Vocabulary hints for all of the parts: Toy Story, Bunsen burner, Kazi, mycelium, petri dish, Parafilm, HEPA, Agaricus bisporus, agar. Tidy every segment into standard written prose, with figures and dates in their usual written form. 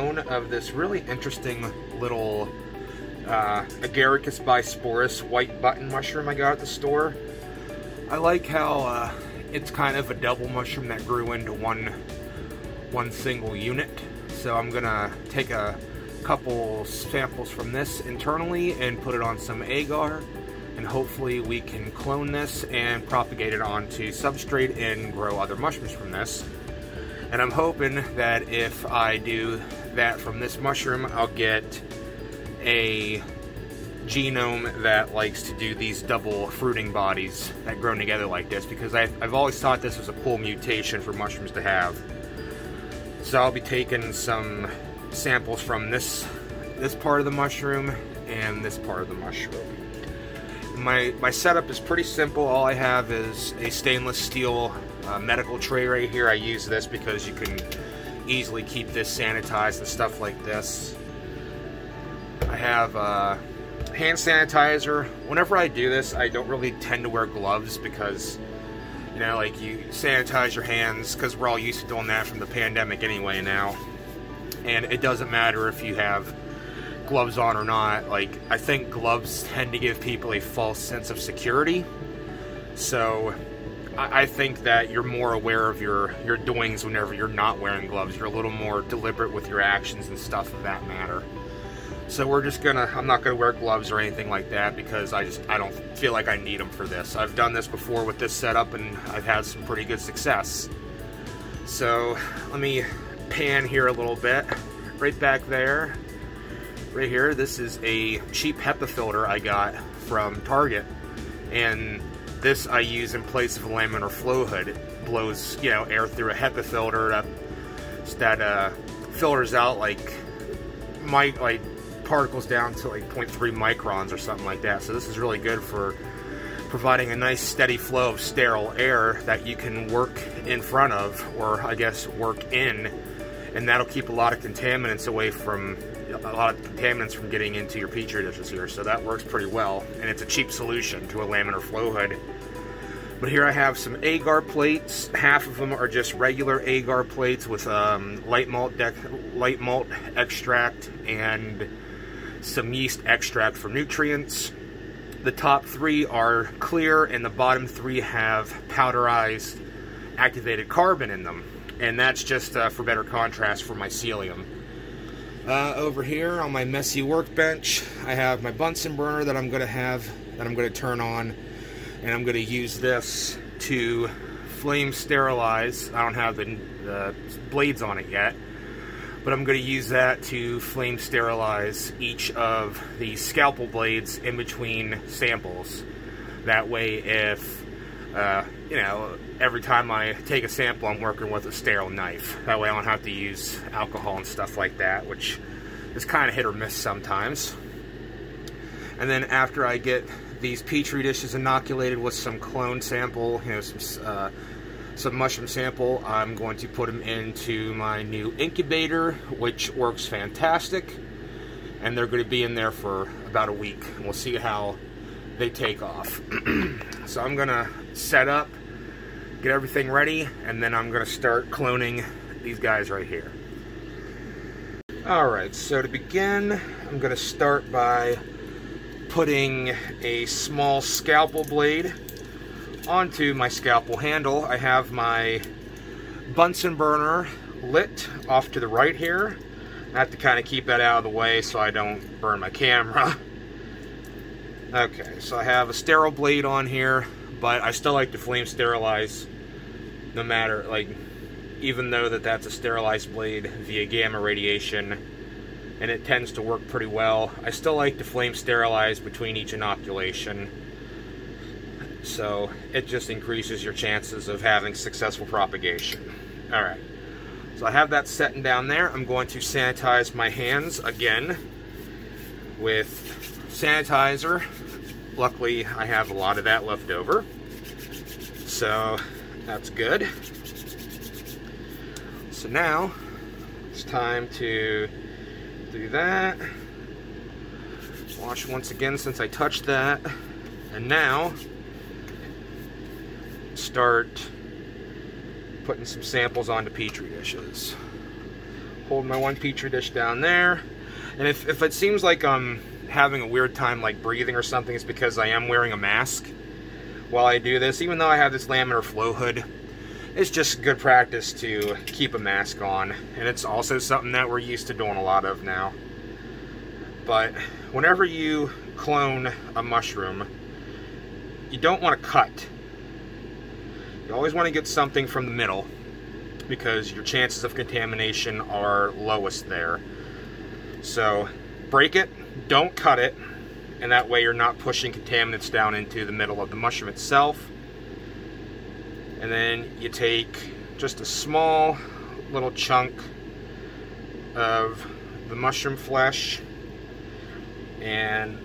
clone of this really interesting little Agaricus bisporus white button mushroom I got at the store. I like how it's kind of a double mushroom that grew into one single unit. So I'm gonna take a couple samples from this internally and put it on some agar, and hopefully we can clone this and propagate it onto substrate and grow other mushrooms from this. And I'm hoping that if I do that from this mushroom, I'll get a genome that likes to do these double fruiting bodies that grow together like this, because I've always thought this was a cool mutation for mushrooms to have. So I'll be taking some samples from this part of the mushroom and this part of the mushroom. My setup is pretty simple. All I have is a stainless steel medical tray right here. I use this because you can easily keep this sanitized and stuff like this. I have hand sanitizer. Whenever I do this, I don't really tend to wear gloves because, you know, like, you sanitize your hands because we're all used to doing that from the pandemic anyway now. And it doesn't matter if you have gloves on or not. Like, I think gloves tend to give people a false sense of security. So I think that you're more aware of your doings whenever you're not wearing gloves. You're a little more deliberate with your actions and stuff of that matter. So we're just gonna, I'm not gonna wear gloves or anything like that because I don't feel like I need them for this. I've done this before with this setup and I've had some pretty good success. So let me pan here a little bit. Right back there, right here, this is a cheap HEPA filter I got from Target, and this I use in place of a laminar flow hood. It blows, you know, air through a HEPA filter that filters out like particles down to like 0.3 microns or something like that. So this is really good for providing a nice steady flow of sterile air that you can work in front of, or I guess work in, and that'll keep a lot of contaminants away from getting into your petri dishes here. So that works pretty well, and it's a cheap solution to a laminar flow hood. But here I have some agar plates. Half of them are just regular agar plates with light malt extract and some yeast extract for nutrients. The top three are clear, and the bottom three have powderized activated carbon in them, and that's just for better contrast for mycelium. Over here on my messy workbench, I have my Bunsen burner that I'm going to turn on, and I'm going to use this to flame sterilize. I don't have the blades on it yet, but I'm going to use that to flame sterilize each of the scalpel blades in between samples. That way, if you know, every time I take a sample, I'm working with a sterile knife. That way I don't have to use alcohol and stuff like that, which is kind of hit or miss sometimes. And then after I get these petri dishes inoculated with some clone sample, you know, some mushroom sample, I'm going to put them into my new incubator, which works fantastic, and they're going to be in there for about a week, and we'll see how they take off. So I'm going to set up, get everything ready, and then I'm going to start cloning these guys right here. Alright, so to begin, I'm going to start by putting a small scalpel blade onto my scalpel handle. I have my Bunsen burner lit off to the right here. I have to kind of keep that out of the way so I don't burn my camera. Okay, so I have a sterile blade on here, but I still like to flame sterilize no matter, like, even though that's a sterilized blade via gamma radiation, and it tends to work pretty well. I still like to flame sterilize between each inoculation, so it just increases your chances of having successful propagation. Alright, so I have that setting down there. I'm going to sanitize my hands again with sanitizer. Luckily, I have a lot of that left over, so that's good. So now it's time to do that. Wash once again since I touched that, and now start putting some samples onto petri dishes. Hold my one petri dish down there. And if it seems like I'm having a weird time like breathing or something, it's because I am wearing a mask while I do this. Even though I have this laminar flow hood, it's just good practice to keep a mask on. And it's also something that we're used to doing a lot of now. But whenever you clone a mushroom, you don't want to cut. You always want to get something from the middle, because your chances of contamination are lowest there. So break it, don't cut it, and that way you're not pushing contaminants down into the middle of the mushroom itself. And then you take just a small little chunk of the mushroom flesh and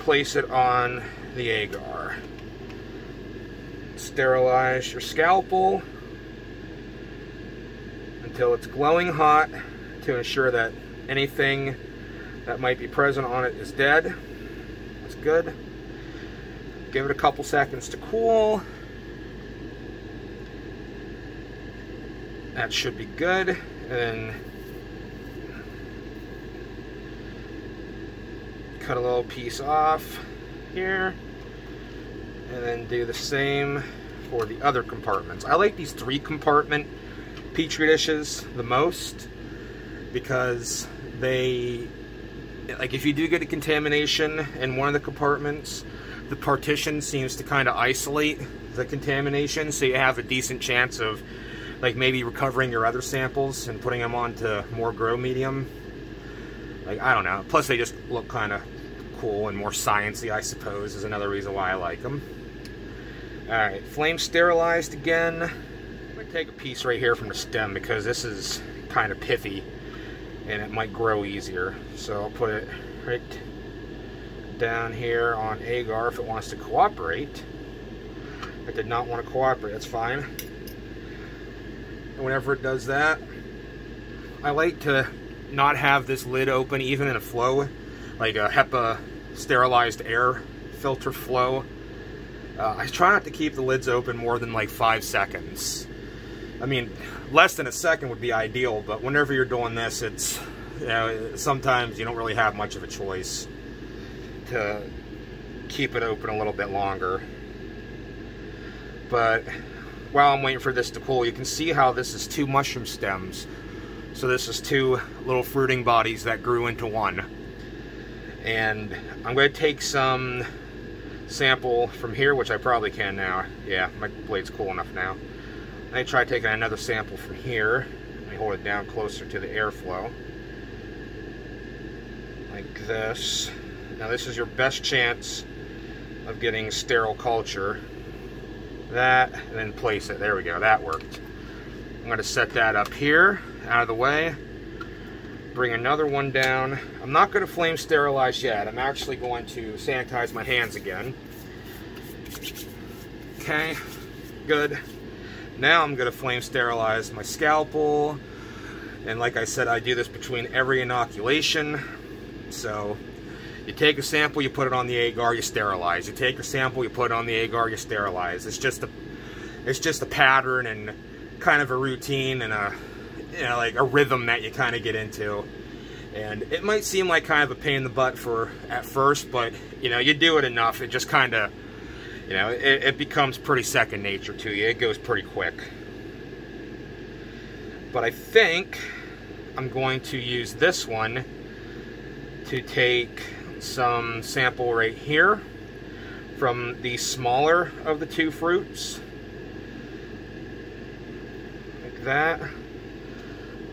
place it on the agar. Sterilize your scalpel until it's glowing hot to ensure that anything that might be present on it is dead. That's good. Give it a couple seconds to cool. That should be good. And then cut a little piece off here, and then do the same for the other compartments. I like these 3-compartment petri dishes the most, because they, like, if you do get a contamination in one of the compartments, the partition seems to kind of isolate the contamination, so you have a decent chance of like maybe recovering your other samples and putting them onto more grow medium. Like, I don't know. Plus they just look kind of cool and more sciencey, I suppose, is another reason why I like them. All right, flame sterilized again. I'm gonna take a piece right here from the stem because this is kind of pithy and it might grow easier. So I'll put it right down here on agar if it wants to cooperate. It did not want to cooperate, that's fine. And whenever it does that, I like to not have this lid open even in a flow, like a HEPA sterilized air filter flow. I try not to keep the lids open more than like 5 seconds. I mean, less than a second would be ideal, but whenever you're doing this, it's, you know, sometimes you don't really have much of a choice to keep it open a little bit longer. But while I'm waiting for this to cool, you can see how this is 2 mushroom stems. So this is 2 little fruiting bodies that grew into one. And I'm going to take some sample from here, which I probably can now. Yeah, my blade's cool enough now. I'm going to try taking another sample from here. Let me hold it down closer to the airflow. Like this. Now this is your best chance of getting sterile culture. That, and then place it. There we go, that worked. I'm going to set that up here, out of the way. Bring another one down. I'm not going to flame sterilize yet. I'm actually going to sanitize my hands again. Okay, good. Now I'm going to flame sterilize my scalpel. And like I said, I do this between every inoculation. So you take a sample, you put it on the agar, you sterilize. You take a sample, you put it on the agar, you sterilize. It's just a pattern and kind of a routine and a, you know, like a rhythm that you kind of get into. And it might seem like kind of a pain in the butt for at first, but you know, you do it enough, it just kind of, you know, it becomes pretty second nature to you. It goes pretty quick. But I think I'm going to use this one to take some sample right here from the smaller of the 2 fruits. Like that.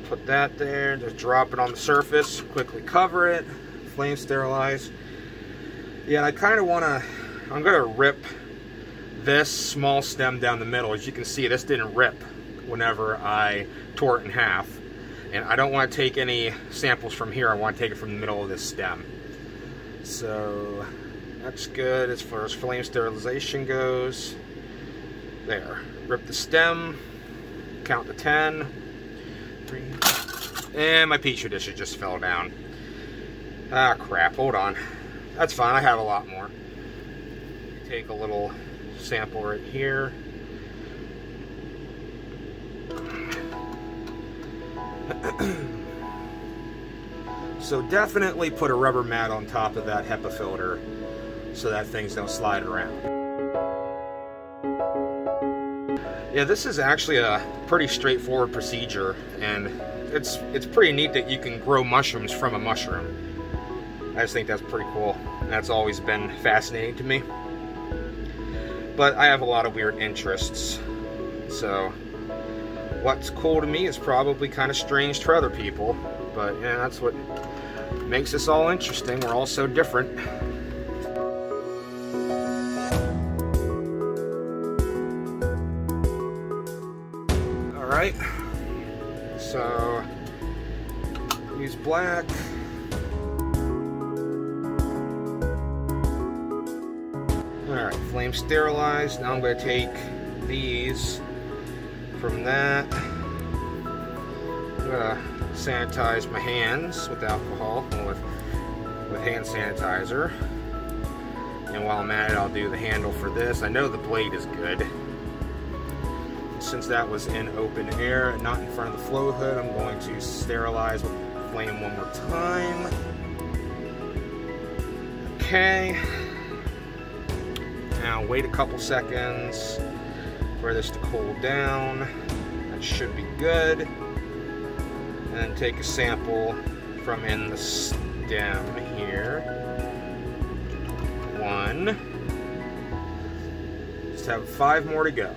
Put that there, just drop it on the surface, quickly cover it, flame sterilize. Yeah, I kind of want to, I'm going to rip this small stem down the middle. As you can see, this didn't rip whenever I tore it in half. And I don't want to take any samples from here, I want to take it from the middle of this stem. So that's good as far as flame sterilization goes. There, rip the stem, count to 10. 3. And my petri dishes just fell down. Ah, crap, hold on. That's fine, I have a lot more. Take a little sample right here. So definitely put a rubber mat on top of that HEPA filter so that things don't slide around. Yeah, this is actually a pretty straightforward procedure, and it's pretty neat that you can grow mushrooms from a mushroom. I just think that's pretty cool, and that's always been fascinating to me. But I have a lot of weird interests, so what's cool to me is probably kind of strange to other people, but yeah, that's what makes us all interesting. We're all so different. Right, so use black. Alright, flame sterilized. Now I'm going to take these from that. I'm going to sanitize my hands with alcohol and with hand sanitizer. And while I'm at it, I'll do the handle for this. I know the blade is good. Since that was in open air and not in front of the flow hood, I'm going to sterilize with flame one more time. Okay. Now wait a couple seconds for this to cool down. That should be good. And then take a sample from in the stem here. One. Just have 5 more to go.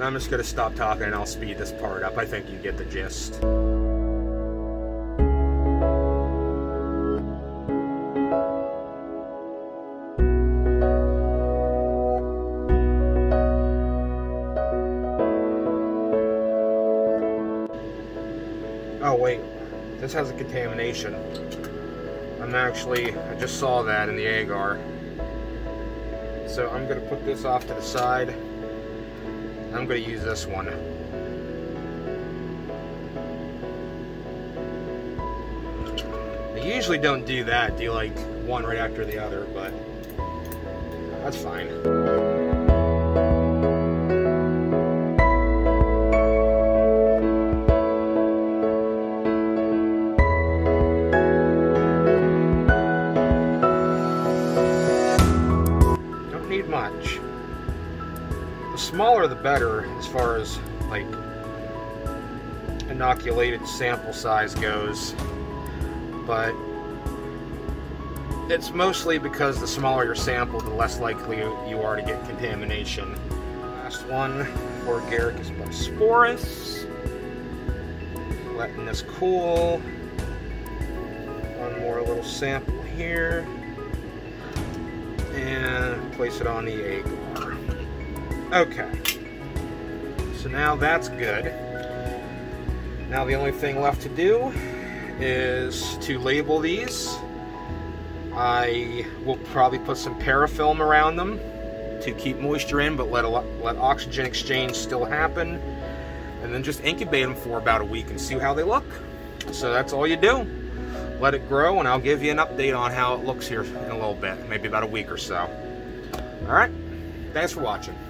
I'm just going to stop talking and I'll speed this part up. I think you get the gist. Oh wait, this has a contamination. I just saw that in the agar. So I'm going to put this off to the side. I'm going to use this one. I usually don't do that, do like one right after the other, but that's fine. Don't need much. The smaller the better as far as like inoculated sample size goes, but it's mostly because the smaller your sample, the less likely you are to get contamination. Last one for Agaricus bisporus. Letting this cool. One more little sample here. And place it on the agar. Okay, so now that's good. Now the only thing left to do is to label these. I will probably put some parafilm around them to keep moisture in, but let oxygen exchange still happen. And then just incubate them for about a week and see how they look. So that's all you do. Let it grow, and I'll give you an update on how it looks here in a little bit, maybe about a week or so. All right, thanks for watching.